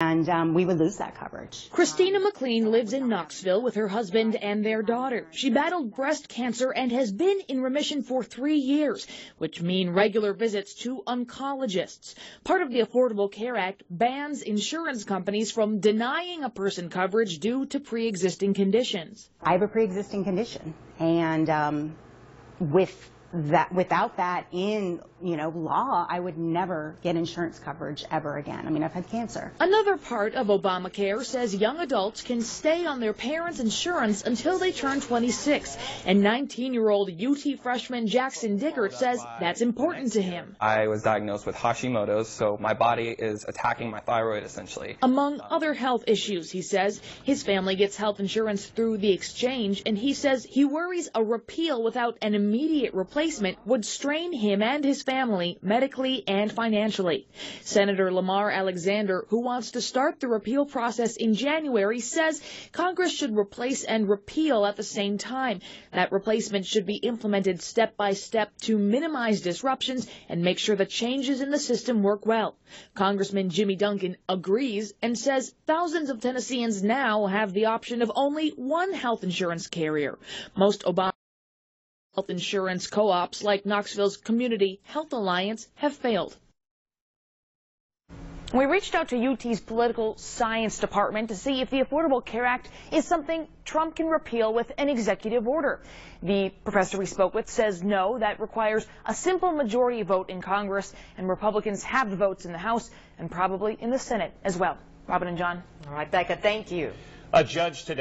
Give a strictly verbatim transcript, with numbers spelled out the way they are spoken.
and um, we would lose that coverage. Christina McLean lives in Knoxville with her husband and their daughter. She battled breast cancer and has been in remission for three years, which mean regular visits to oncologists. Part of the Affordable Care Act bans insurance companies from denying a person coverage due to pre-existing conditions. I have a pre-existing condition, and um, with that, without that in, you know, law, I would never get insurance coverage ever again. I mean, I've had cancer. Another part of Obamacare says young adults can stay on their parents' insurance until they turn twenty-six. And nineteen-year-old U T freshman Jackson Dickert says that's important to him. I was diagnosed with Hashimoto's, so my body is attacking my thyroid, essentially. Among other health issues, he says, his family gets health insurance through the exchange, and he says he worries a repeal without an immediate replacement Replacement would strain him and his family medically and financially. Senator Lamar Alexander, who wants to start the repeal process in January, says Congress should replace and repeal at the same time. That replacement should be implemented step by step to minimize disruptions and make sure the changes in the system work well. Congressman Jimmy Duncan agrees and says thousands of Tennesseans now have the option of only one health insurance carrier. Most Obama health insurance co-ops like Knoxville's Community Health Alliance have failed. We reached out to U T's political science department to see if the Affordable Care Act is something Trump can repeal with an executive order. The professor we spoke with says no, that requires a simple majority vote in Congress, and Republicans have the votes in the House and probably in the Senate as well. Robin and John. All right, Becca, thank you. A judge today.